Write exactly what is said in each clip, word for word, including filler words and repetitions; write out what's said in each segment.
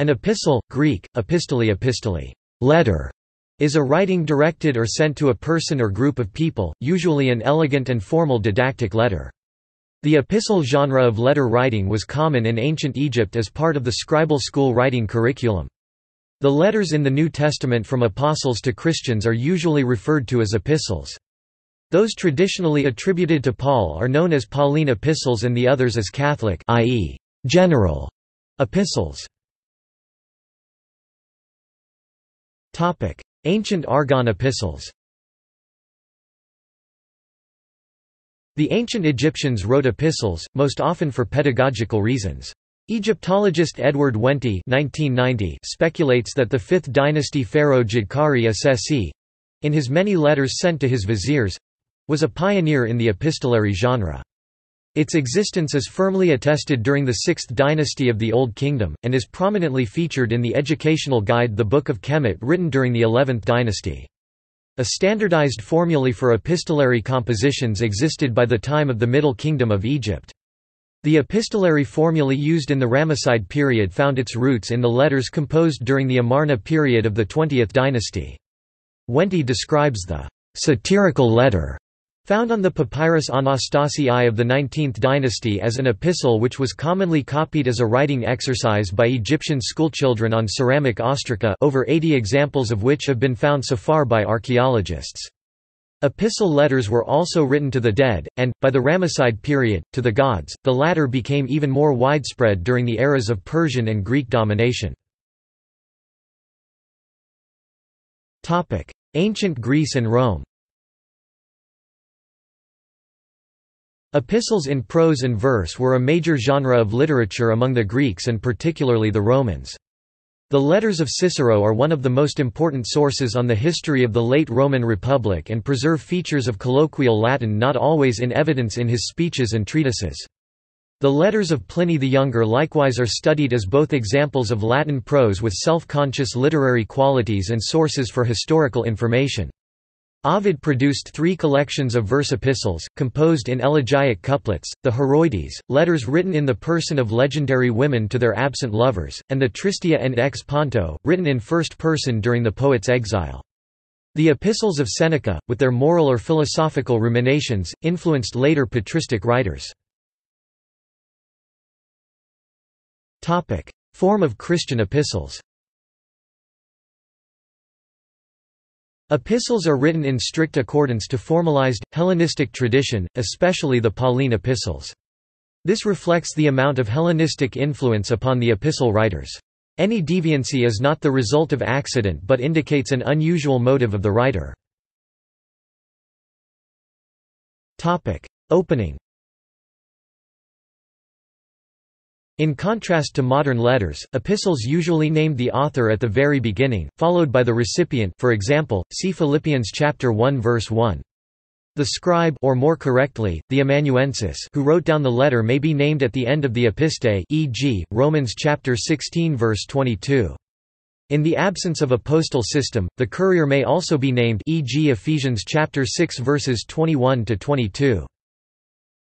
An epistle, Greek, epistolē epistolē, letter, is a writing directed or sent to a person or group of people, usually an elegant and formal didactic letter. The epistle genre of letter writing was common in ancient Egypt as part of the scribal school writing curriculum. The letters in the New Testament from apostles to Christians are usually referred to as epistles. Those traditionally attributed to Paul are known as Pauline epistles and the others as Catholic, that is, general epistles. Topic: Ancient Argon epistles. The ancient Egyptians wrote epistles, most often for pedagogical reasons. Egyptologist Edward Wente nineteen ninety speculates that the fifth dynasty pharaoh Djedkare Assesi, in his many letters sent to his viziers, was a pioneer in the epistolary genre. Its existence is firmly attested during the sixth dynasty of the Old Kingdom, and is prominently featured in the educational guide The Book of Kemet, written during the eleventh dynasty. A standardized formulae for epistolary compositions existed by the time of the Middle Kingdom of Egypt. The epistolary formulae used in the Ramesside period found its roots in the letters composed during the Amarna period of the twentieth dynasty. Wente describes the satirical letter found on the papyrus Anastasi I of the nineteenth dynasty as an epistle which was commonly copied as a writing exercise by Egyptian schoolchildren on ceramic ostraca, over eighty examples of which have been found so far by archaeologists. Epistle letters were also written to the dead, and, by the Ramesside period, to the gods. The latter became even more widespread during the eras of Persian and Greek domination. Ancient Greece and Rome. Epistles in prose and verse were a major genre of literature among the Greeks and particularly the Romans. The letters of Cicero are one of the most important sources on the history of the late Roman Republic and preserve features of colloquial Latin not always in evidence in his speeches and treatises. The letters of Pliny the Younger likewise are studied as both examples of Latin prose with self-conscious literary qualities and sources for historical information. Ovid produced three collections of verse epistles, composed in elegiac couplets, the Heroides, letters written in the person of legendary women to their absent lovers, and the Tristia and Ex Ponto, written in first person during the poet's exile. The epistles of Seneca, with their moral or philosophical ruminations, influenced later patristic writers. Form of Christian epistles. Epistles are written in strict accordance to formalized, Hellenistic tradition, especially the Pauline epistles. This reflects the amount of Hellenistic influence upon the epistle writers. Any deviancy is not the result of accident but indicates an unusual motive of the writer. Opening. In contrast to modern letters, epistles usually named the author at the very beginning, followed by the recipient, for example, see Philippians chapter one verse one. The scribe, or more correctly, the amanuensis who wrote down the letter may be named at the end of the epistē, for example, Romans chapter sixteen verse twenty-two. In the absence of a postal system, the courier may also be named, for example, Ephesians chapter six verses twenty-one to twenty-two.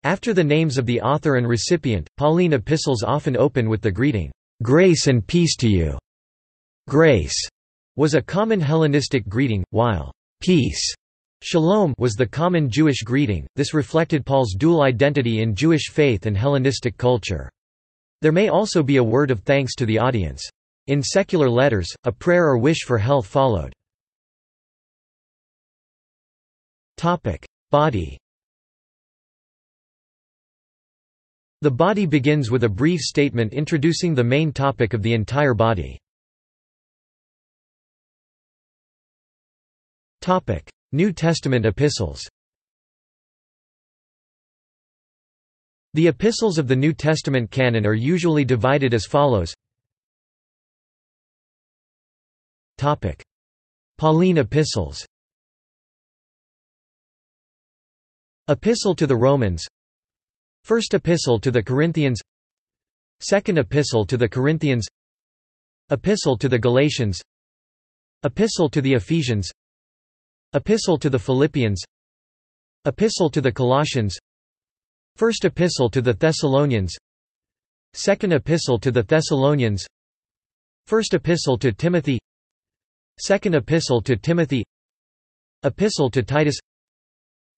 After the names of the author and recipient, Pauline epistles often open with the greeting, "Grace and peace to you." Grace was a common Hellenistic greeting, while peace, shalom, was the common Jewish greeting. This reflected Paul's dual identity in Jewish faith and Hellenistic culture. There may also be a word of thanks to the audience. In secular letters, a prayer or wish for health followed. Topic: Body. The body begins with a brief statement introducing the main topic of the entire body. Topic: New Testament epistles. The epistles of the New Testament canon are usually divided as follows. Topic: Pauline epistles. Epistle to the Romans, First Epistle to the Corinthians, Second Epistle to the Corinthians, Epistle to the Galatians, Epistle to the Ephesians, Epistle to the Philippians, Epistle to the Colossians, First Epistle to the Thessalonians, Second Epistle to the Thessalonians, First Epistle to Timothy, Second Epistle to Timothy, Epistle to Titus,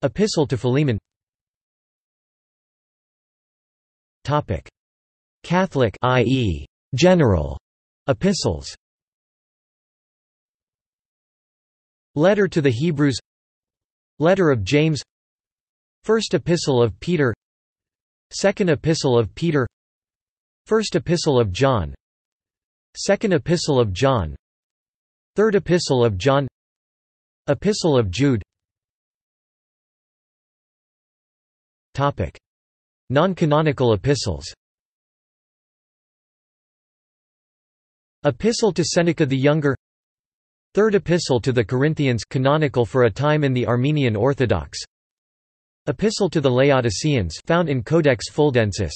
Epistle to Philemon. Topic: Catholic, that is, general epistles. Letter to the Hebrews, Letter of James, First Epistle of Peter, Second Epistle of Peter, First Epistle of John, Second Epistle of John, Third Epistle of John, Epistle of Jude. Topic: Non-canonical epistles. Epistle to Seneca the Younger, Third Epistle to the Corinthians, canonical for a time in the Armenian Orthodox, Epistle to the Laodiceans, found in Codex Fuldensis,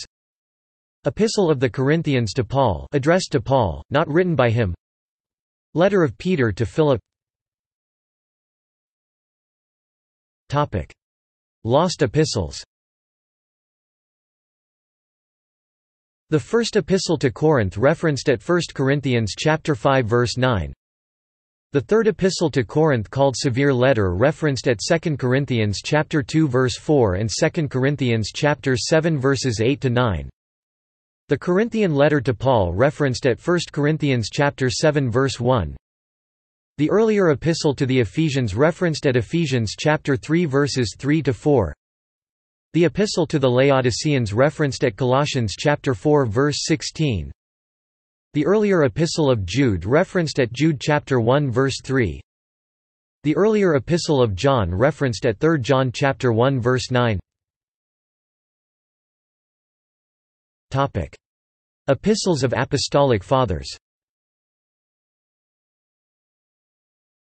Epistle of the Corinthians to Paul, addressed to Paul, not written by him, Letter of Peter to Philip. Topic: Lost epistles. The First Epistle to Corinth, referenced at First Corinthians chapter five verse nine. The Third Epistle to Corinth, called Severe Letter, referenced at Second Corinthians chapter two verse four and Second Corinthians chapter seven verses eight to nine. The Corinthian Letter to Paul, referenced at First Corinthians chapter seven verse one. The earlier Epistle to the Ephesians, referenced at Ephesians chapter three verses three to four. The Epistle to the Laodiceans, referenced at Colossians chapter four verse sixteen. The earlier Epistle of Jude, referenced at Jude chapter one verse three. The earlier Epistle of John, referenced at Third John chapter one verse nine. Topic: Epistles of Apostolic Fathers.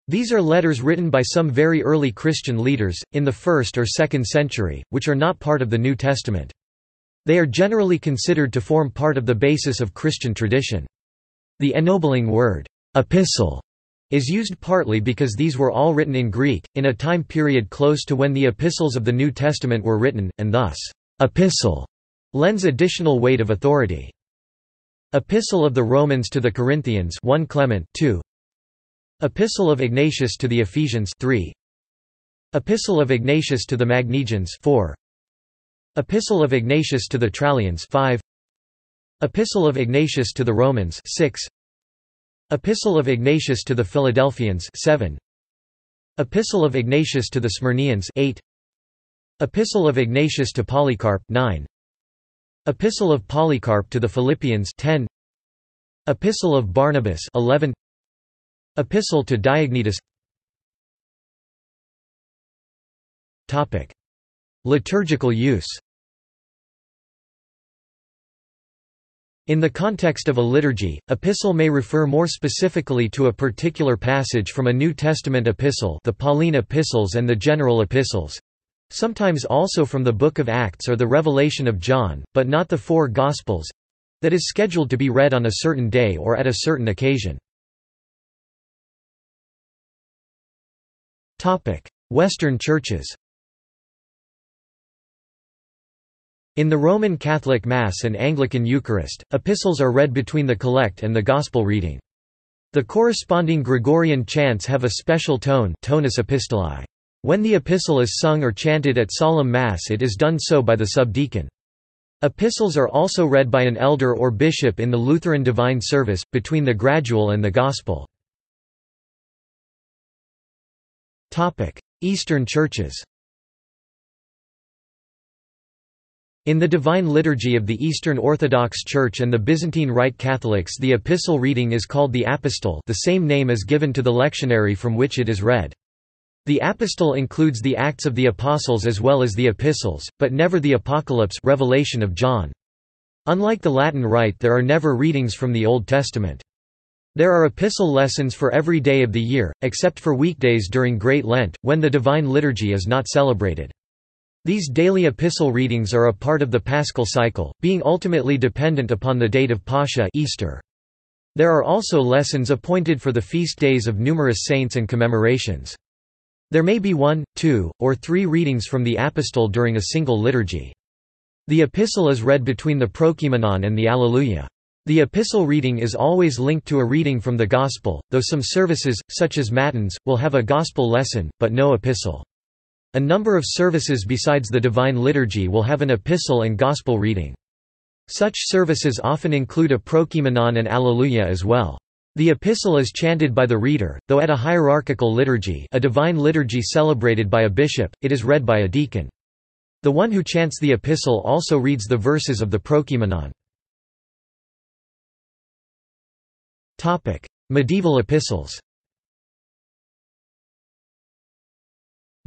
These are letters written by some very early Christian leaders, in the first or second century, which are not part of the New Testament. They are generally considered to form part of the basis of Christian tradition. The ennobling word, epistle, is used partly because these were all written in Greek, in a time period close to when the epistles of the New Testament were written, and thus, epistle lends additional weight of authority. Epistle of the Romans to the Corinthians, First Clement two. Epistle of Ignatius to the Ephesians, three. Epistle of Ignatius to the Magnesians, four. Epistle of Ignatius to the Trallians, five. Epistle of Ignatius to the Romans, six. Epistle of Ignatius to the Philadelphians, seven. Epistle of Ignatius to the Smyrnians, eight. Epistle of Ignatius to Polycarp, nine. Epistle of Polycarp to the Philippians, ten. Epistle of Barnabas, eleven. Epistle to Diognetus. Topic: Liturgical use. In the context of a liturgy, epistle may refer more specifically to a particular passage from a New Testament epistle, the Pauline epistles and the general epistles, sometimes also from the Book of Acts or the Revelation of John, but not the four Gospels, that is scheduled to be read on a certain day or at a certain occasion. Western churches. In the Roman Catholic Mass and Anglican Eucharist, epistles are read between the collect and the Gospel reading. The corresponding Gregorian chants have a special tone, tonus epistolae. When the epistle is sung or chanted at solemn Mass, it is done so by the subdeacon. Epistles are also read by an elder or bishop in the Lutheran divine service, between the gradual and the Gospel. Eastern churches. In the Divine Liturgy of the Eastern Orthodox Church and the Byzantine Rite Catholics, the epistle reading is called the apostol, the same name is given to the lectionary from which it is read. The apostol includes the Acts of the Apostles as well as the epistles, but never the Apocalypse, Revelation of John. Unlike the Latin Rite, there are never readings from the Old Testament. There are epistle lessons for every day of the year, except for weekdays during Great Lent, when the Divine Liturgy is not celebrated. These daily epistle readings are a part of the Paschal cycle, being ultimately dependent upon the date of Pascha, Easter. There are also lessons appointed for the feast days of numerous saints and commemorations. There may be one, two, or three readings from the apostol during a single liturgy. The epistle is read between the Prokimenon and the Alleluia. The epistle reading is always linked to a reading from the Gospel, though some services, such as Matins, will have a Gospel lesson, but no epistle. A number of services besides the Divine Liturgy will have an epistle and Gospel reading. Such services often include a prokemenon and Alleluia as well. The epistle is chanted by the reader, though at a hierarchical liturgy, a divine liturgy celebrated by a bishop, it is read by a deacon. The one who chants the epistle also reads the verses of the prokemenon. Topic: Medieval epistles.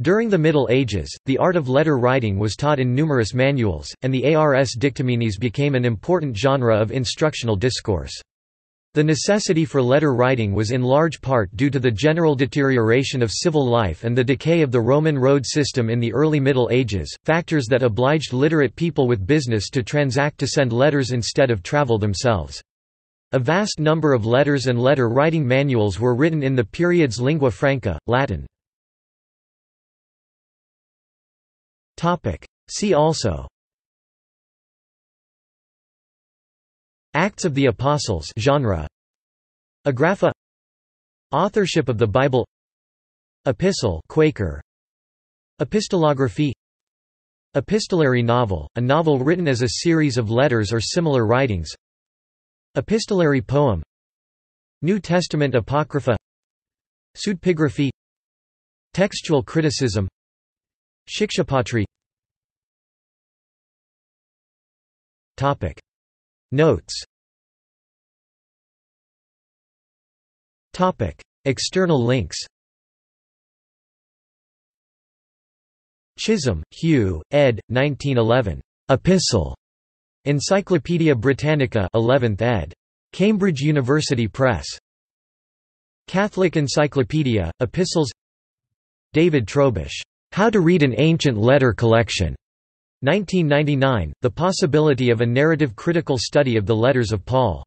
During the Middle Ages, the art of letter writing was taught in numerous manuals, and the Ars dictaminis became an important genre of instructional discourse. The necessity for letter writing was in large part due to the general deterioration of civil life and the decay of the Roman road system in the early Middle Ages, factors that obliged literate people with business to transact to send letters instead of travel themselves. A vast number of letters and letter writing manuals were written in the period's Lingua Franca, Latin. See also: Acts of the Apostles genre, Agrapha, Authorship of the Bible, Epistle Quaker, Epistolography, epistolary novel, a novel written as a series of letters or similar writings, epistolary poem, New Testament Apocrypha, pseudepigraphy, textual criticism, Shikshapatri. Notes. Topic: External links. Chisholm, Hugh, ed. nineteen eleven. Epistle. Encyclopædia Britannica, eleventh ed. Cambridge University Press. Catholic Encyclopedia, Epistles. David Trobisch. How to Read an Ancient Letter Collection. nineteen ninety-nine, The Possibility of a Narrative Critical Study of the Letters of Paul.